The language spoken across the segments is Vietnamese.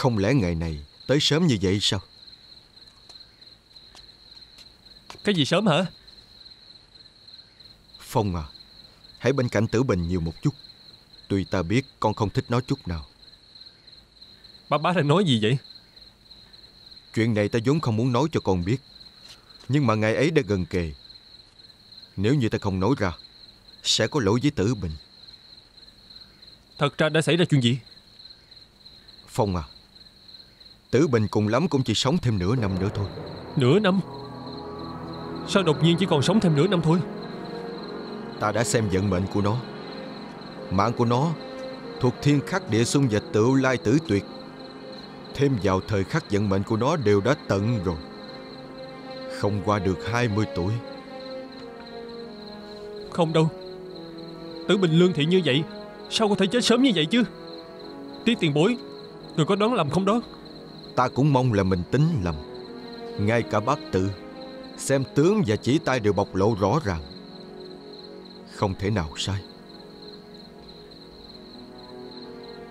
Không lẽ ngày này tới sớm như vậy sao? Cái gì sớm hả? Phong à, hãy bên cạnh Tử Bình nhiều một chút. Tuy ta biết con không thích nó chút nào. Bá đang nói gì vậy? Chuyện này ta vốn không muốn nói cho con biết, nhưng mà ngày ấy đã gần kề. Nếu như ta không nói ra, sẽ có lỗi với Tử Bình. Thật ra đã xảy ra chuyện gì? Phong à, Tử Bình cùng lắm cũng chỉ sống thêm nửa năm nữa thôi. Nửa năm? Sao đột nhiên chỉ còn sống thêm nửa năm thôi? Ta đã xem vận mệnh của nó. Mạng của nó thuộc thiên khắc địa xung và tựu lai tử tuyệt. Thêm vào thời khắc vận mệnh của nó đều đã tận rồi. Không qua được 20 tuổi. Không đâu, Tử Bình lương thiện như vậy, sao có thể chết sớm như vậy chứ? Tí tiền bối, người có đoán lầm không đó? Ta cũng mong là mình tính lầm. Ngay cả bác tự xem tướng và chỉ tay đều bộc lộ rõ ràng, không thể nào sai.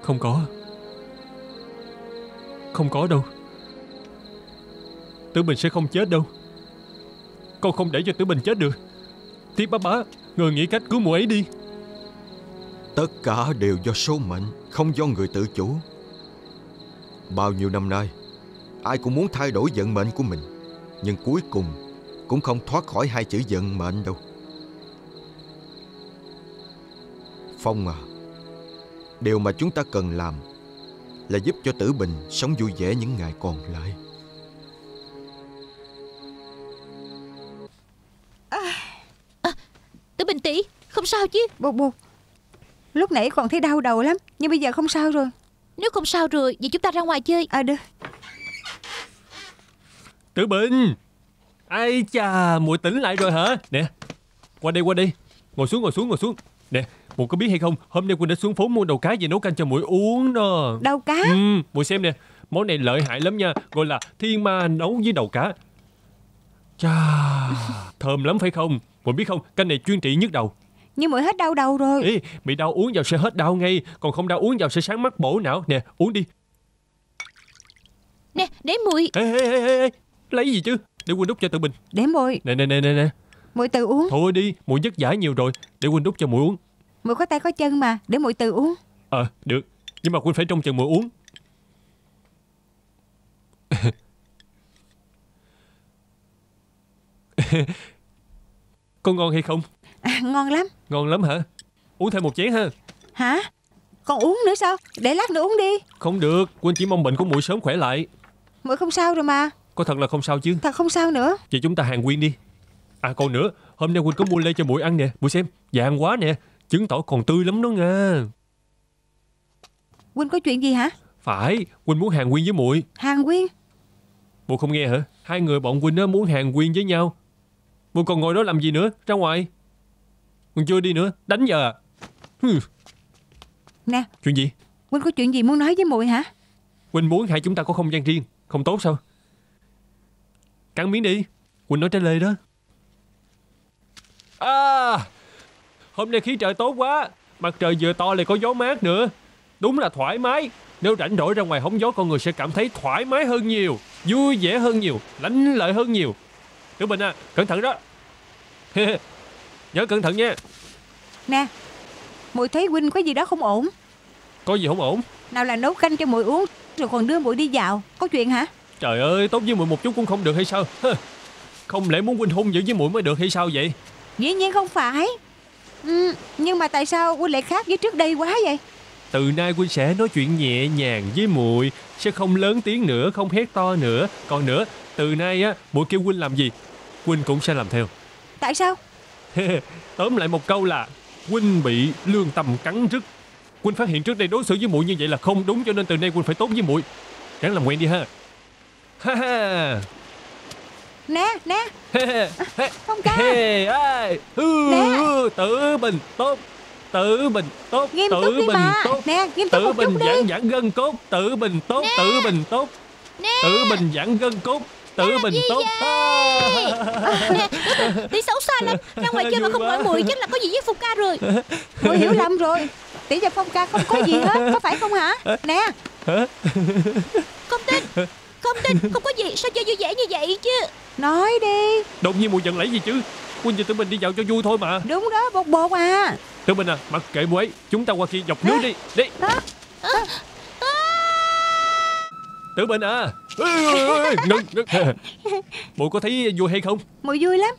Không có. Không có đâu. Tử Bình sẽ không chết đâu. Con không để cho Tử Bình chết được. Tiết bá, người nghĩ cách cứu mụ ấy đi. Tất cả đều do số mệnh, không do người tự chủ. Bao nhiêu năm nay, ai cũng muốn thay đổi vận mệnh của mình, nhưng cuối cùng cũng không thoát khỏi hai chữ vận mệnh đâu. Phong à, điều mà chúng ta cần làm là giúp cho Tử Bình sống vui vẻ những ngày còn lại. Tử Bình tỷ, không sao chứ? Bụt, lúc nãy còn thấy đau đầu lắm, nhưng bây giờ không sao rồi. Nếu không sao rồi, vậy chúng ta ra ngoài chơi. Được. Tử Bình, ai chà, muội tỉnh lại rồi hả? Nè, qua đây, ngồi xuống. Nè, muội có biết hay không, hôm nay Quỳnh đã xuống phố mua đầu cá về nấu canh cho muội uống đó. Đầu cá? Muội xem nè, món này lợi hại lắm nha, gọi là thiên ma nấu với đầu cá. Chà, thơm lắm phải không? Muội biết không, canh này chuyên trị nhức đầu. Nhưng muội hết đau đầu rồi. Ê, bị đau uống vào sẽ hết đau ngay, còn không đau uống vào sẽ sáng mắt bổ não. Nè, uống đi. Nè, để muội. Ê, lấy gì chứ? Để Quỳnh đút cho Tử Bình. Để muội. Nè. Muội tự uống. Thôi đi, muội vất vả nhiều rồi, để Quỳnh đút cho muội uống. Muội có tay có chân mà, để muội tự uống. Được, nhưng mà Quỳnh phải trông chừng muội uống. Con ngon hay không? Ngon lắm. Ngon lắm hả? Uống thêm một chén ha. Hả? Con uống nữa sao? Để lát nữa uống đi. Không được, Quỳnh chỉ mong bệnh của muội sớm khỏe lại. Muội không sao rồi mà. Có thật là không sao chứ? Thật không sao nữa. Vậy chúng ta hàng Quyên đi. Còn nữa, hôm nay Quỳnh có mua lê cho muội ăn nè, muội xem, vàng quá nè, chứng tỏ còn tươi lắm đó nha. Quỳnh có chuyện gì hả? Phải, Quỳnh muốn hàng Quyên với muội. Hàng Quyên? Muội không nghe hả? Hai người bọn Quỳnh nó muốn hàng Quyên với nhau. Muội còn ngồi đó làm gì nữa? Ra ngoài. Còn chưa đi nữa, đánh giờ. Nè. Chuyện gì? Quỳnh có chuyện gì muốn nói với muội hả? Quỳnh muốn hai chúng ta có không gian riêng, không tốt sao? Cắn miếng đi. Quỳnh nói trái lê đó. Hôm nay khí trời tốt quá, mặt trời vừa to lại có gió mát nữa, đúng là thoải mái. Nếu rảnh rỗi ra ngoài hóng gió, con người sẽ cảm thấy thoải mái hơn nhiều, vui vẻ hơn nhiều, lanh lợi hơn nhiều. Tử Bình à, cẩn thận đó. Nhớ cẩn thận nha. Nè, muội thấy Huynh có gì đó không ổn. Có gì không ổn? Nào là nấu canh cho muội uống, rồi còn đưa muội đi dạo, có chuyện hả? Trời ơi, tốt với muội một chút cũng không được hay sao? Không lẽ muốn Huynh hung dữ với muội mới được hay sao vậy? Dĩ nhiên không phải. Nhưng mà tại sao Quỳnh lại khác với trước đây quá vậy? Từ nay Quỳnh sẽ nói chuyện nhẹ nhàng với muội, sẽ không lớn tiếng nữa, không hét to nữa. Còn nữa, từ nay á, muội kêu Quỳnh làm gì, Quỳnh cũng sẽ làm theo. Tại sao? Tóm lại một câu là Quỳnh bị lương tâm cắn rứt. Quỳnh phát hiện trước đây đối xử với muội như vậy là không đúng, cho nên từ nay Quỳnh phải tốt với muội. Ráng làm quen đi ha. Nè. Phong ca. Tử Bình tốt. Nghiêm túc đi mà. Nè, nghiêm túc một chút đi. Tử Bình giãn gân cốt. Tử Bình tốt. Tử Bình giãn gân cốt. Tử Bình tốt. Nè, tỷ xấu xa lắm. Ra ngoài chơi mà không hỏi muội chắc là có gì với Phong ca rồi. Muội hiểu lầm rồi. Tỷ và Phong ca không có gì hết, có phải không hả? Nè. Không tin, không có gì. Sao chơi vui vẻ như vậy chứ? Nói đi. Đột nhiên mùi giận lấy gì chứ? Quynh và tụi mình đi dạo cho vui thôi mà. Đúng đó, bột bột à. Tụi mình à, mặc kệ mùi ấy. Chúng ta qua kia dọc nước đi. Đi. Tụi mình à. Mùi có thấy vui hay không? Mùi vui lắm.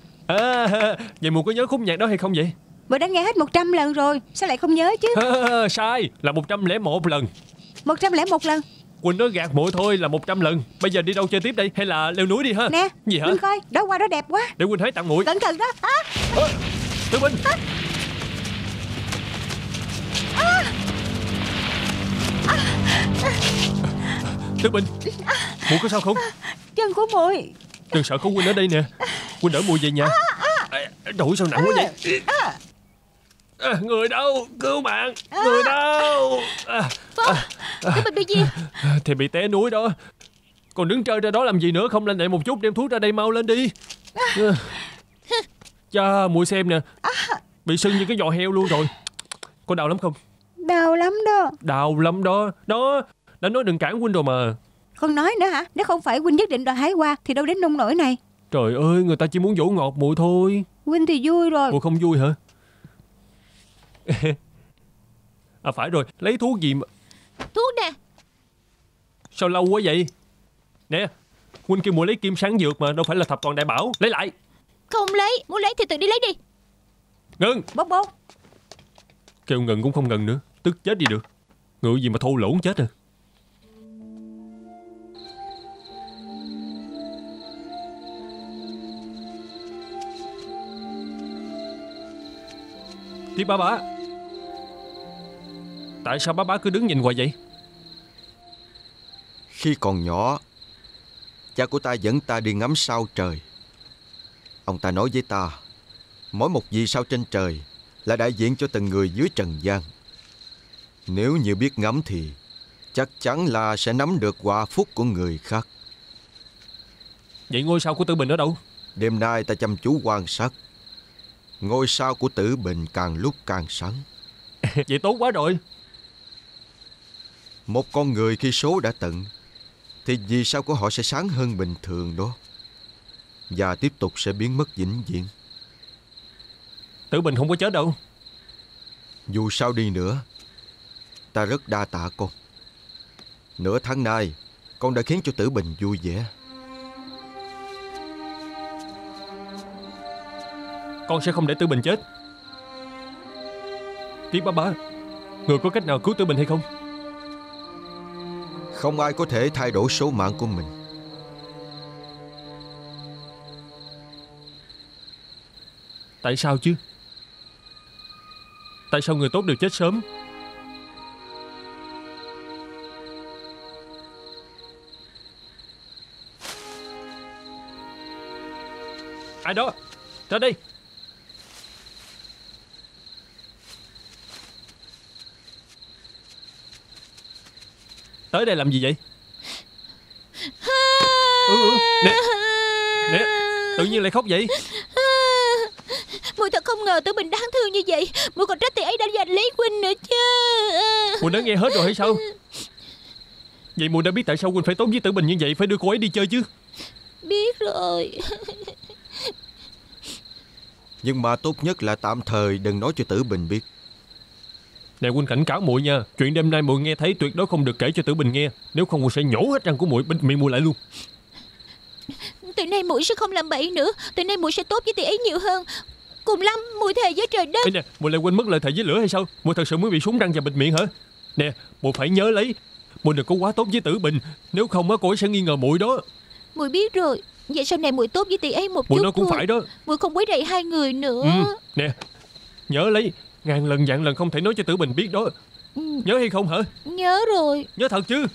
Vậy mùi có nhớ khúc nhạc đó hay không vậy? Mùi đã nghe hết 100 lần rồi. Sao lại không nhớ chứ? Sai, là 101 lần. 101 lần. Quỳnh nói gạt mụi thôi, là 100 lần. Bây giờ đi đâu chơi tiếp đây? Hay là leo núi đi ha? Nè, gì hả? Quỳnh coi, đó qua đó đẹp quá. Để Quỳnh thấy tặng mụi. Cẩn thận đó. Tự Quỳnh. Tự Quỳnh, mụi có sao không? Chân của mụi. Đừng sợ, có Quỳnh ở đây nè. Quỳnh đỡ mụi về nhà. Đuổi sao nặng quá vậy? Người đâu? Cứu mạng! Người đâu? Tụi mình bị gì? Thì bị té núi đó. Còn đứng chơi ra đó làm gì nữa? Không lên lại một chút, đem thuốc ra đây mau lên đi. Cha, mụi xem nè. Bị sưng như cái giò heo luôn rồi. Có đau lắm không? Đau lắm đó. Đau lắm đó. Đó, đã nói đừng cản Quynh rồi mà. Không nói nữa hả? Nếu không phải Quynh nhất định đòi hái qua thì đâu đến nông nổi này. Trời ơi, người ta chỉ muốn dỗ ngọt mụi thôi. Quynh thì vui rồi. Mụi không vui hả? À phải rồi, lấy thuốc gì mà. Thuốc nè. Sao lâu quá vậy? Nè, Quynh kêu mụi lấy kim sáng dược mà, đâu phải là thập toàn đại bảo. Lấy lại. Không lấy, muốn lấy thì tự đi lấy đi. Ngừng. Bốc bốc. Kêu ngừng cũng không ngừng nữa. Tức chết đi được. Ngựa gì mà thô lỗ chết à. Tiếp bá. Tại sao bá cứ đứng nhìn hoài vậy? Khi còn nhỏ, cha của ta dẫn ta đi ngắm sao trời. Ông ta nói với ta, mỗi một vì sao trên trời là đại diện cho từng người dưới trần gian. Nếu như biết ngắm thì chắc chắn là sẽ nắm được quả phúc của người khác. Vậy ngôi sao của Tử Bình ở đâu? Đêm nay ta chăm chú quan sát. Ngôi sao của Tử Bình càng lúc càng sáng. Vậy tốt quá rồi. Một con người khi số đã tận thì vì sao của họ sẽ sáng hơn bình thường đó, và tiếp tục sẽ biến mất vĩnh viễn. Tử Bình không có chết đâu. Dù sao đi nữa, ta rất đa tạ con. Nửa tháng nay con đã khiến cho Tử Bình vui vẻ. Con sẽ không để Tử Bình chết. Tiếc bá, người có cách nào cứu Tử Bình hay không? Không ai có thể thay đổi số mạng của mình. Tại sao chứ? Tại sao người tốt đều chết sớm? Ai đó? Ra đây. Tới đây làm gì vậy? Nè, nè, tự nhiên lại khóc vậy? Mụi thật không ngờ Tử Bình đáng thương như vậy. Mụi còn trách tỷ ấy đã giành lấy Quynh nữa chứ. Mụi đã nghe hết rồi hay sao? Vậy mụi đã biết tại sao Quynh phải tốt với Tử Bình như vậy, phải đưa cô ấy đi chơi chứ? Biết rồi. Nhưng mà tốt nhất là tạm thời đừng nói cho Tử Bình biết. Nè Quynh cảnh cáo mụi nha, chuyện đêm nay mụi nghe thấy tuyệt đối không được kể cho Tử Bình nghe. Nếu không mụi sẽ nhổ hết răng của mụi, bịt miệng mụi lại luôn. Từ nay mụi sẽ không làm bậy nữa. Từ nay mụi sẽ tốt với tỷ ấy nhiều hơn. Cùng lắm mụi thề với trời đất. Ê nè, mụi lại quên mất lời thề với lửa hay sao? Mụi thật sự muốn bị súng răng và bịt miệng hả? Nè, mụi phải nhớ lấy. Mụi đừng có quá tốt với Tử Bình, nếu không á cô ấy sẽ nghi ngờ mụi đó. Mụi biết rồi. Vậy sau này mụi tốt với tỷ ấy một chút. Mụi nói cũng phải đó. Mụi không quấy rầy hai người nữa. Nè, nhớ lấy. Ngàn lần vạn lần không thể nói cho Tử Bình biết đó. Nhớ hay không hả? Nhớ rồi. Nhớ thật chứ?